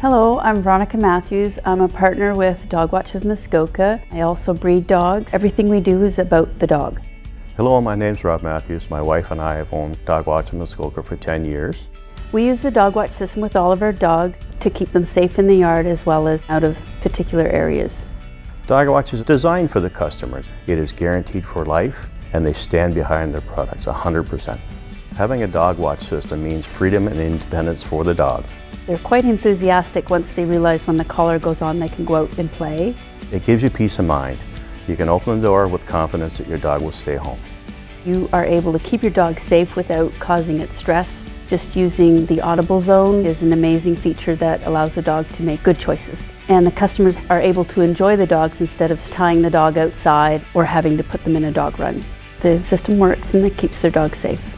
Hello, I'm Veronica Matthews. I'm a partner with DogWatch of Muskoka. I also breed dogs. Everything we do is about the dog. Hello, my name's Rob Matthews. My wife and I have owned DogWatch of Muskoka for 10 years. We use the DogWatch system with all of our dogs to keep them safe in the yard as well as out of particular areas. DogWatch is designed for the customers. It is guaranteed for life and they stand behind their products 100%. Having a DogWatch system means freedom and independence for the dog. They're quite enthusiastic once they realize when the collar goes on, they can go out and play. It gives you peace of mind. You can open the door with confidence that your dog will stay home. You are able to keep your dog safe without causing it stress. Just using the audible zone is an amazing feature that allows the dog to make good choices. And the customers are able to enjoy the dogs instead of tying the dog outside or having to put them in a dog run. The system works and it keeps their dog safe.